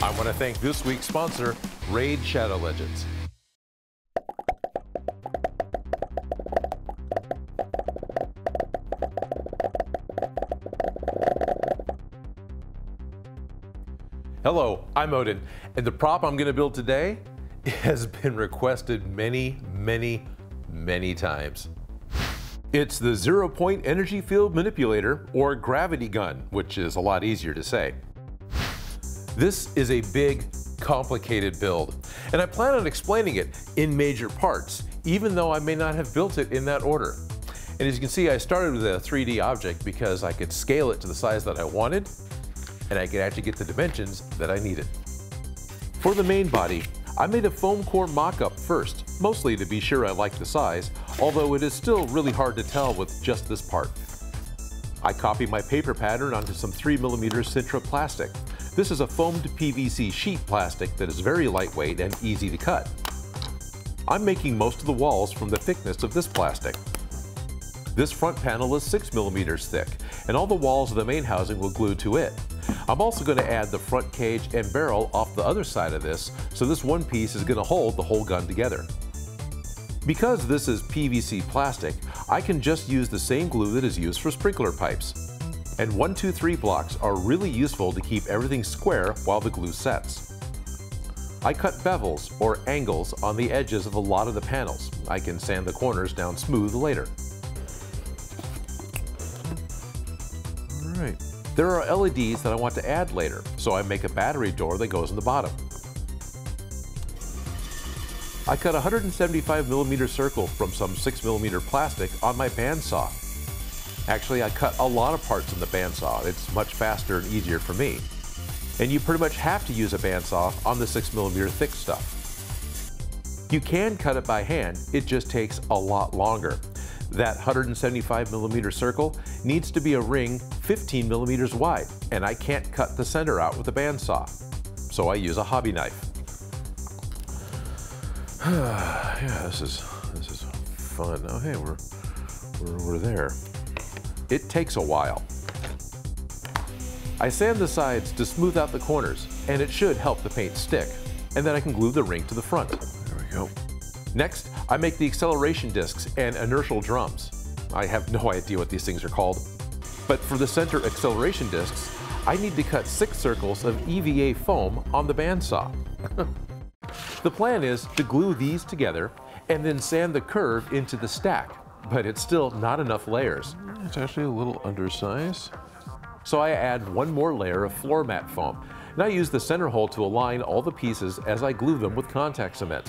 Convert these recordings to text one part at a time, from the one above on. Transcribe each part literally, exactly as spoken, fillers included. I want to thank this week's sponsor, Raid Shadow Legends. Hello, I'm Odin, and the prop I'm going to build today has been requested many, many, many times. It's the Zero Point Energy Field Manipulator, or Gravity Gun, which is a lot easier to say. This is a big, complicated build, and I plan on explaining it in major parts, even though I may not have built it in that order. And as you can see, I started with a three D object because I could scale it to the size that I wanted, and I could actually get the dimensions that I needed. For the main body, I made a foam core mock-up first, mostly to be sure I liked the size, although it is still really hard to tell with just this part. I copied my paper pattern onto some three millimeter Sintra plastic. This is a foamed P V C sheet plastic that is very lightweight and easy to cut. I'm making most of the walls from the thickness of this plastic. This front panel is six millimeter thick, and all the walls of the main housing will glue to it. I'm also going to add the front cage and barrel off the other side of this, so this one piece is going to hold the whole gun together. Because this is P V C plastic, I can just use the same glue that is used for sprinkler pipes. And one two three blocks are really useful to keep everything square while the glue sets. I cut bevels or angles on the edges of a lot of the panels. I can sand the corners down smooth later. All right. There are L E Ds that I want to add later, so I make a battery door that goes in the bottom. I cut a one hundred seventy-five millimeter circle from some six millimeter plastic on my bandsaw. Actually, I cut a lot of parts in the bandsaw. It's much faster and easier for me. And you pretty much have to use a bandsaw on the six millimeter thick stuff. You can cut it by hand, it just takes a lot longer. That one hundred seventy-five millimeter circle needs to be a ring fifteen millimeters wide, and I can't cut the center out with a bandsaw, so I use a hobby knife. Yeah, this is this is fun. Oh, hey, we're we're we're there. It takes a while. I sand the sides to smooth out the corners, and it should help the paint stick. And then I can glue the ring to the front. There we go. Next, I make the acceleration discs and inertial drums. I have no idea what these things are called, but for the center acceleration discs, I need to cut six circles of E V A foam on the bandsaw. The plan is to glue these together and then sand the curve into the stack, but it's still not enough layers. It's actually a little undersized. So I add one more layer of floor mat foam, and I use the center hole to align all the pieces as I glue them with contact cement.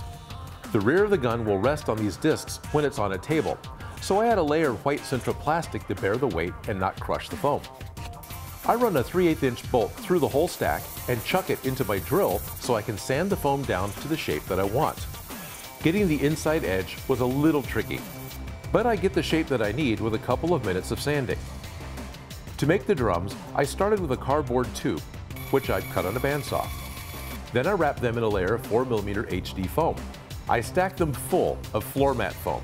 The rear of the gun will rest on these discs when it's on a table, so I add a layer of white Sintra plastic to bear the weight and not crush the foam. I run a three eighths inch bolt through the whole stack and chuck it into my drill so I can sand the foam down to the shape that I want. Getting the inside edge was a little tricky, but I get the shape that I need with a couple of minutes of sanding. To make the drums, I started with a cardboard tube, which I'd cut on a bandsaw. Then I wrapped them in a layer of four millimeter H D foam. I stacked them full of floor mat foam.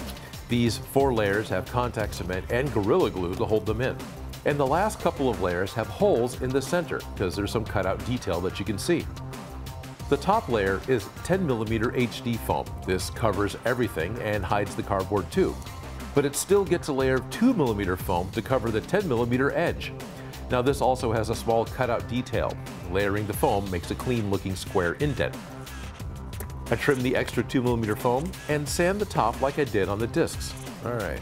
These four layers have contact cement and Gorilla Glue to hold them in. And the last couple of layers have holes in the center because there's some cutout detail that you can see. The top layer is ten millimeter H D foam. This covers everything and hides the cardboard tube. But it still gets a layer of two millimeter foam to cover the ten millimeter edge. Now this also has a small cutout detail. Layering the foam makes a clean looking square indent. I trim the extra two millimeter foam and sand the top like I did on the discs. All right.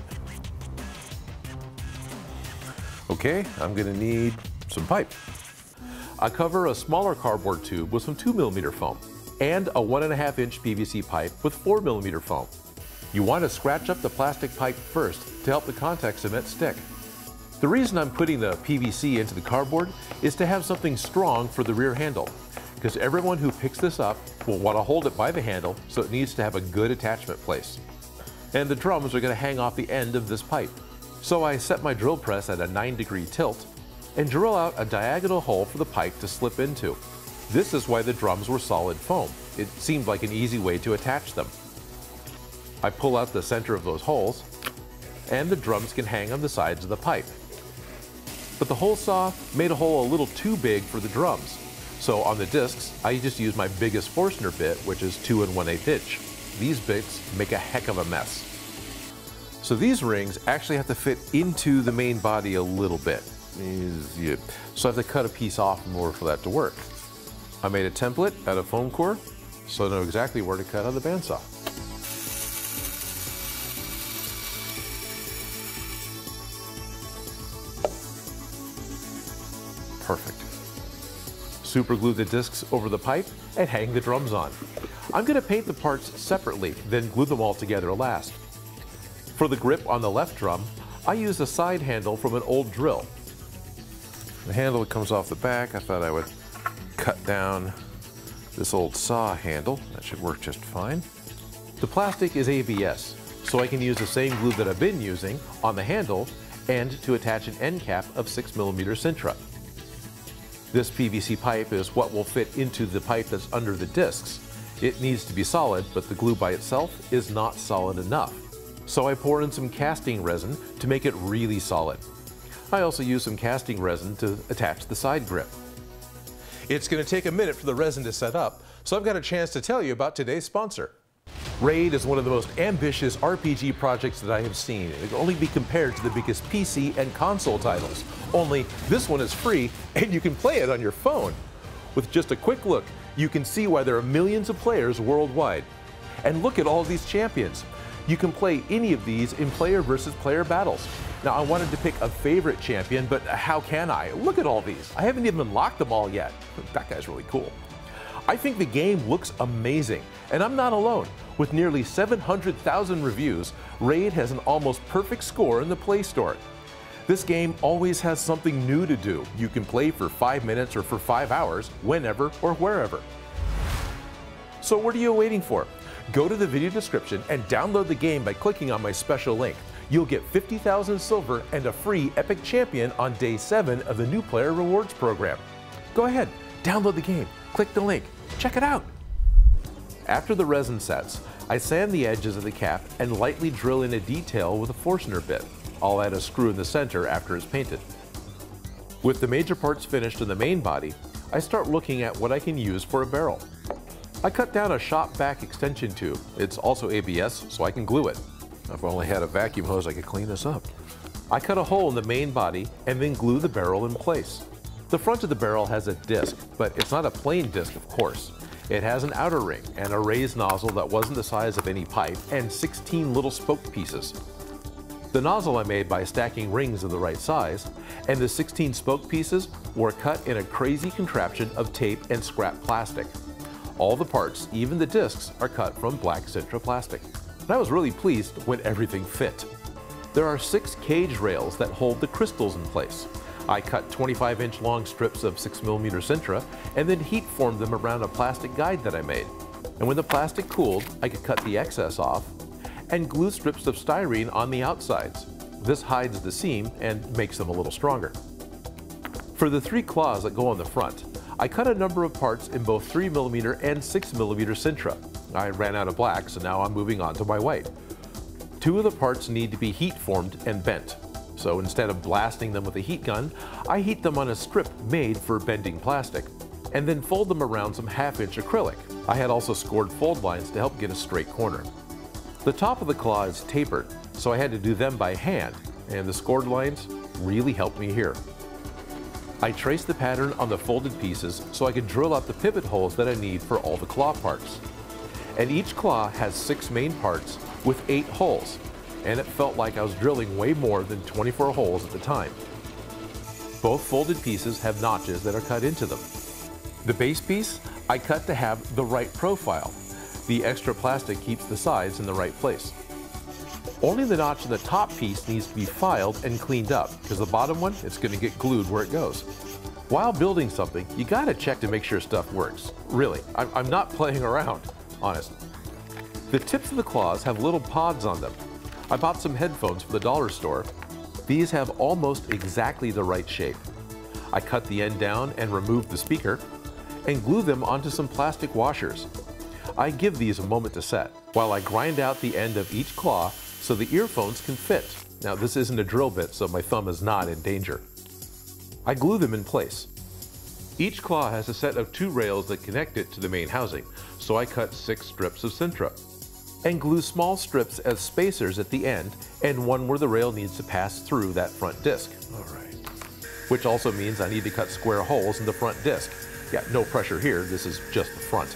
Okay, I'm gonna need some pipe. I cover a smaller cardboard tube with some two millimeter foam and a one and a half inch P V C pipe with four millimeter foam. You want to scratch up the plastic pipe first to help the contact cement stick. The reason I'm putting the P V C into the cardboard is to have something strong for the rear handle, because everyone who picks this up will want to hold it by the handle, so it needs to have a good attachment place. And the drums are going to hang off the end of this pipe. So I set my drill press at a nine degree tilt and drill out a diagonal hole for the pipe to slip into. This is why the drums were solid foam. It seemed like an easy way to attach them. I pull out the center of those holes, and the drums can hang on the sides of the pipe. But the hole saw made a hole a little too big for the drums, So on the discs, I just use my biggest Forstner bit, which is two and one eighth inch. These bits make a heck of a mess. So these rings actually have to fit into the main body a little bit. So I have to cut a piece off in order for that to work. I made a template out of foam core, so I know exactly where to cut on the bandsaw. Perfect. Super glue the discs over the pipe and hang the drums on. I'm gonna paint the parts separately, then glue them all together last. For the grip on the left drum, I used a side handle from an old drill. The handle comes off the back. I thought I would cut down this old saw handle. That should work just fine. The plastic is A B S, so I can use the same glue that I've been using on the handle and to attach an end cap of six millimeter Sintra. This P V C pipe is what will fit into the pipe that's under the discs. It needs to be solid, but the glue by itself is not solid enough. So I pour in some casting resin to make it really solid. I also use some casting resin to attach the side grip. It's going to take a minute for the resin to set up, so I've got a chance to tell you about today's sponsor. Raid is one of the most ambitious R P G projects that I have seen. It can only be compared to the biggest P C and console titles. Only this one is free and you can play it on your phone. With just a quick look, you can see why there are millions of players worldwide. And look at all these champions. You can play any of these in player versus player battles. Now, I wanted to pick a favorite champion, but how can I? Look at all these. I haven't even unlocked them all yet. That guy's really cool. I think the game looks amazing, and I'm not alone. With nearly seven hundred thousand reviews, Raid has an almost perfect score in the Play Store. This game always has something new to do. You can play for five minutes or for five hours, whenever or wherever. So what are you waiting for? Go to the video description and download the game by clicking on my special link. You'll get fifty thousand silver and a free Epic Champion on day seven of the New Player Rewards program. Go ahead, download the game, click the link, check it out. After the resin sets, I sand the edges of the cap and lightly drill in a detail with a Forstner bit. I'll add a screw in the center after it's painted. With the major parts finished in the main body, I start looking at what I can use for a barrel. I cut down a shop vac extension tube. It's also A B S, so I can glue it. If I only had a vacuum hose, I could clean this up. I cut a hole in the main body and then glue the barrel in place. The front of the barrel has a disc, but it's not a plain disc, of course. It has an outer ring and a raised nozzle that wasn't the size of any pipe and sixteen little spoke pieces. The nozzle I made by stacking rings of the right size, and the sixteen spoke pieces were cut in a crazy contraption of tape and scrap plastic. All the parts, even the discs, are cut from black Sintra plastic. And I was really pleased when everything fit. There are six cage rails that hold the crystals in place. I cut twenty-five inch long strips of six millimeter Sintra and then heat formed them around a plastic guide that I made. And when the plastic cooled, I could cut the excess off and glue strips of styrene on the outsides. This hides the seam and makes them a little stronger. For the three claws that go on the front, I cut a number of parts in both three millimeter and six millimeter Sintra. I ran out of black, so now I'm moving on to my white. Two of the parts need to be heat formed and bent. So instead of blasting them with a heat gun, I heat them on a strip made for bending plastic, and then fold them around some half-inch acrylic. I had also scored fold lines to help get a straight corner. The top of the claw is tapered, so I had to do them by hand, and the scored lines really helped me here. I traced the pattern on the folded pieces so I could drill out the pivot holes that I need for all the claw parts. And each claw has six main parts with eight holes, and it felt like I was drilling way more than twenty-four holes at the time. Both folded pieces have notches that are cut into them. The base piece I cut to have the right profile. The extra plastic keeps the sides in the right place. Only the notch in the top piece needs to be filed and cleaned up, because the bottom one, it's going to get glued where it goes. While building something, you got to check to make sure stuff works. Really, I'm, I'm not playing around, honestly. The tips of the claws have little pods on them. I bought some headphones from the dollar store. These have almost exactly the right shape. I cut the end down and removed the speaker, and glue them onto some plastic washers. I give these a moment to set, while I grind out the end of each claw so the earphones can fit. Now, this isn't a drill bit, so my thumb is not in danger. I glue them in place. Each claw has a set of two rails that connect it to the main housing, so I cut six strips of Sintra and glue small strips as spacers at the end and one where the rail needs to pass through that front disc. All right. Which also means I need to cut square holes in the front disc. Yeah, no pressure here, this is just the front.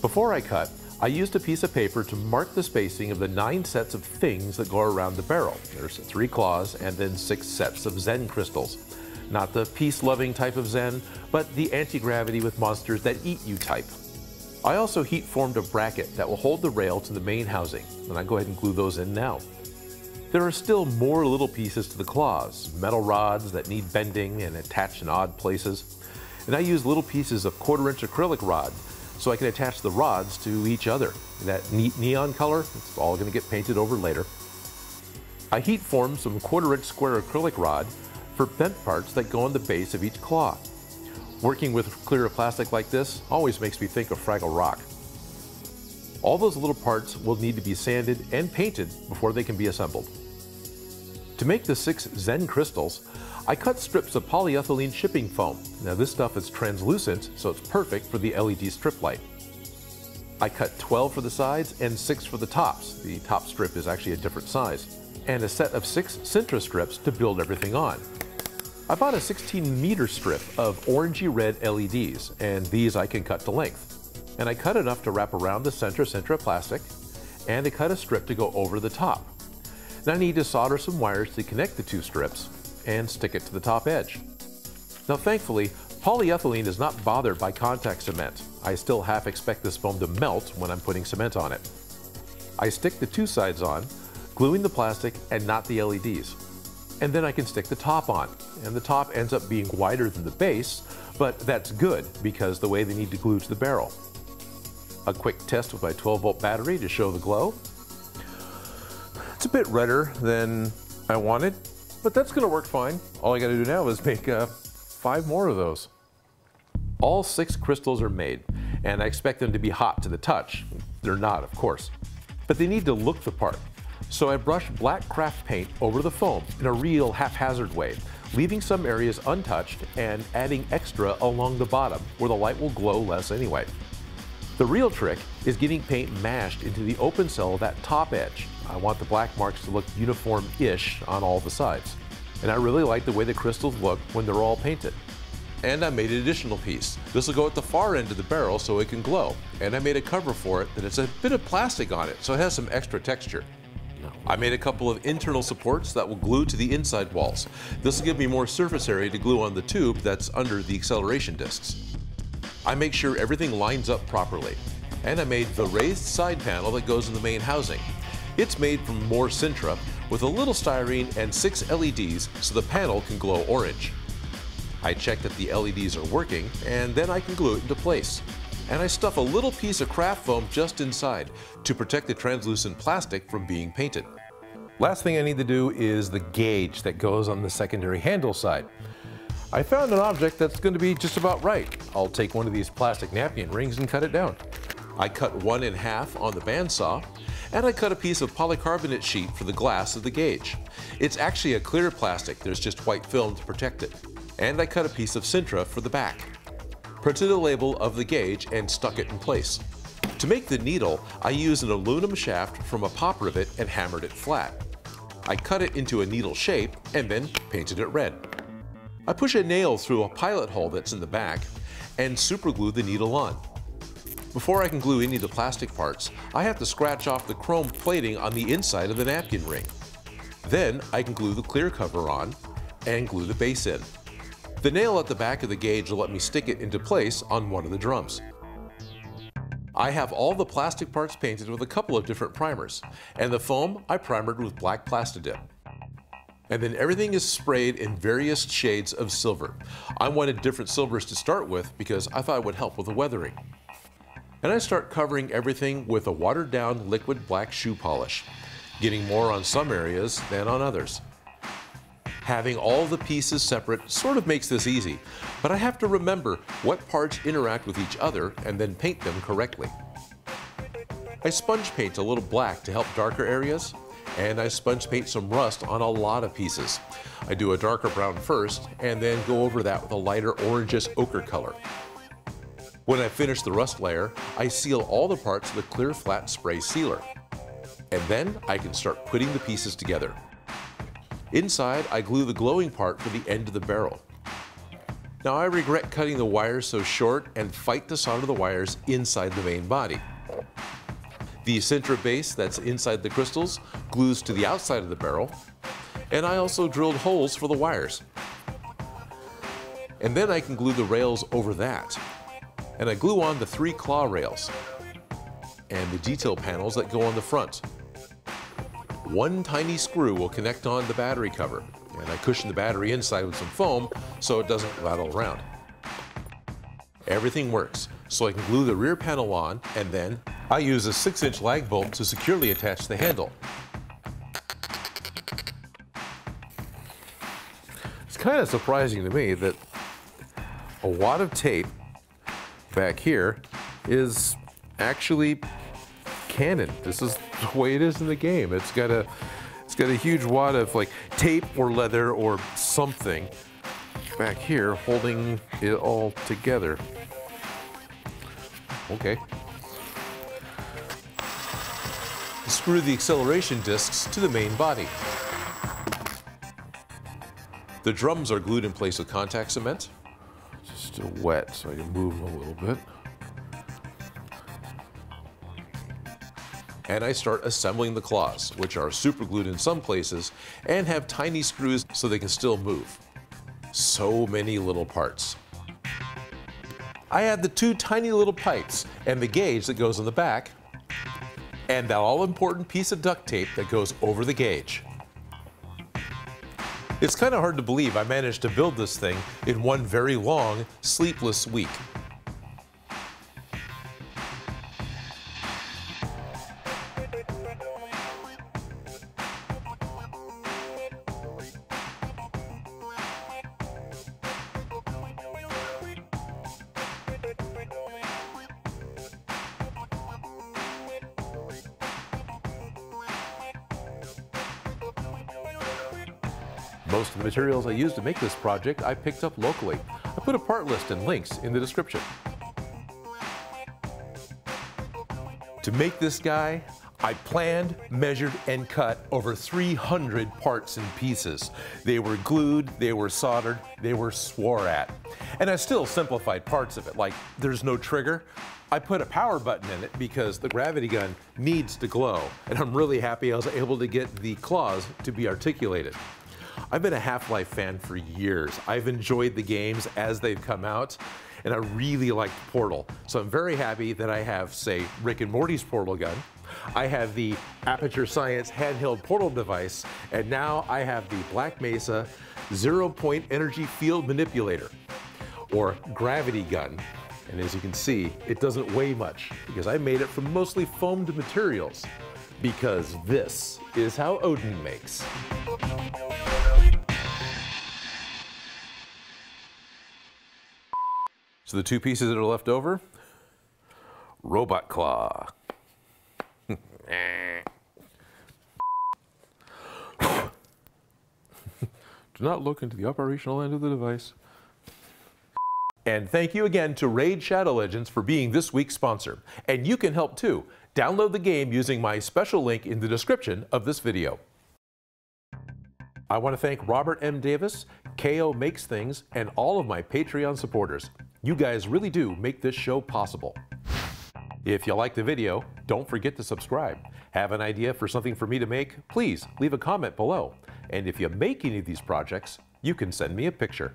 Before I cut, I used a piece of paper to mark the spacing of the nine sets of things that go around the barrel. There's three claws and then six sets of Zen crystals. Not the peace-loving type of Zen, but the anti-gravity with monsters that eat you type. I also heat formed a bracket that will hold the rail to the main housing, and I go ahead and glue those in now. There are still more little pieces to the claws, metal rods that need bending and attach in odd places. And I use little pieces of quarter-inch acrylic rod so I can attach the rods to each other. And that neat neon color, it's all going to get painted over later. I heat formed some quarter-inch square acrylic rod for bent parts that go on the base of each claw. Working with clear plastic like this always makes me think of Fraggle Rock. All those little parts will need to be sanded and painted before they can be assembled. To make the six Zen crystals, I cut strips of polyethylene shipping foam. Now this stuff is translucent, so it's perfect for the L E D strip light. I cut twelve for the sides and six for the tops. The top strip is actually a different size. And a set of six Sintra strips to build everything on. I bought a sixteen meter strip of orangey red L E Ds, and these I can cut to length. And I cut enough to wrap around the Sintra Sintra plastic, and I cut a strip to go over the top. Now I need to solder some wires to connect the two strips and stick it to the top edge. Now thankfully, polyethylene is not bothered by contact cement. I still half expect this foam to melt when I'm putting cement on it. I stick the two sides on, gluing the plastic and not the L E Ds. And then I can stick the top on, and the top ends up being wider than the base, but that's good because the way they need to glue to the barrel. A quick test with my twelve volt battery to show the glow. It's a bit redder than I wanted, but that's gonna work fine. All I gotta do now is make uh, five more of those. All six crystals are made, and I expect them to be hot to the touch. They're not, of course, but they need to look the part. So I brush black craft paint over the foam in a real haphazard way, leaving some areas untouched and adding extra along the bottom where the light will glow less anyway. The real trick is getting paint mashed into the open cell of that top edge. I want the black marks to look uniform-ish on all the sides. And I really like the way the crystals look when they're all painted. And I made an additional piece. This will go at the far end of the barrel so it can glow. And I made a cover for it that has a bit of plastic on it, so it has some extra texture. I made a couple of internal supports that will glue to the inside walls. This will give me more surface area to glue on the tube that's under the acceleration discs. I make sure everything lines up properly. And I made the raised side panel that goes in the main housing. It's made from more Sintra with a little styrene and six L E Ds so the panel can glow orange. I check that the L E Ds are working and then I can glue it into place. And I stuff a little piece of craft foam just inside to protect the translucent plastic from being painted. Last thing I need to do is the gauge that goes on the secondary handle side. I found an object that's going to be just about right. I'll take one of these plastic napkin rings and cut it down. I cut one in half on the bandsaw, and I cut a piece of polycarbonate sheet for the glass of the gauge. It's actually a clear plastic, there's just white film to protect it. And I cut a piece of Sintra for the back. Printed a label of the gauge and stuck it in place. To make the needle, I used an aluminum shaft from a pop rivet and hammered it flat. I cut it into a needle shape and then painted it red. I push a nail through a pilot hole that's in the back and superglue the needle on. Before I can glue any of the plastic parts, I have to scratch off the chrome plating on the inside of the napkin ring. Then I can glue the clear cover on and glue the base in. The nail at the back of the gauge will let me stick it into place on one of the drums. I have all the plastic parts painted with a couple of different primers, and the foam I primered with black Plasti Dip. And then everything is sprayed in various shades of silver. I wanted different silvers to start with because I thought it would help with the weathering. And I start covering everything with a watered-down liquid black shoe polish, getting more on some areas than on others. Having all the pieces separate sort of makes this easy, but I have to remember what parts interact with each other and then paint them correctly. I sponge paint a little black to help darker areas, and I sponge paint some rust on a lot of pieces. I do a darker brown first, and then go over that with a lighter orangish ochre color. When I finish the rust layer, I seal all the parts with a clear flat spray sealer. And then I can start putting the pieces together. Inside, I glue the glowing part for the end of the barrel. Now I regret cutting the wires so short and fight to solder the wires inside the main body. The Sintra base that's inside the crystals glues to the outside of the barrel, and I also drilled holes for the wires. And then I can glue the rails over that. And I glue on the three claw rails and the detail panels that go on the front. One tiny screw will connect on the battery cover, and I cushion the battery inside with some foam so it doesn't rattle around. Everything works, so I can glue the rear panel on, and then I use a six inch lag bolt to securely attach the handle. It's kind of surprising to me that a wad of tape back here is actually canon. This is the way it is in the game. It's got a, it's got a huge wad of like tape or leather or something back here holding it all together. Okay. Screw the acceleration discs to the main body. The drums are glued in place with contact cement. It's still wet, so I can move a little bit. And I start assembling the claws, which are super glued in some places and have tiny screws so they can still move. So many little parts. I add the two tiny little pipes and the gauge that goes on the back, and that all-important piece of duct tape that goes over the gauge. It's kind of hard to believe I managed to build this thing in one very long, sleepless week. Most of the materials I used to make this project I picked up locally. I put a part list and links in the description. To make this guy, I planned, measured, and cut over three hundred parts and pieces. They were glued, they were soldered, they were swore at. And I still simplified parts of it, like there's no trigger. I put a power button in it because the gravity gun needs to glow, and I'm really happy I was able to get the claws to be articulated. I've been a Half-Life fan for years. I've enjoyed the games as they've come out, and I really liked Portal. So I'm very happy that I have, say, Rick and Morty's Portal gun. I have the Aperture Science handheld Portal device, and now I have the Black Mesa zero-point energy field manipulator, or gravity gun. And as you can see, it doesn't weigh much because I made it from mostly foamed materials, because this is how Odin makes. So the two pieces that are left over, robot claw. Do not look into the operational end of the device. And thank you again to Raid Shadow Legends for being this week's sponsor. And you can help too. Download the game using my special link in the description of this video. I want to thank Robert M. Davis, K O Makes Things, and all of my Patreon supporters. You guys really do make this show possible. If you like the video, don't forget to subscribe. Have an idea for something for me to make? Please leave a comment below. And if you make any of these projects, you can send me a picture.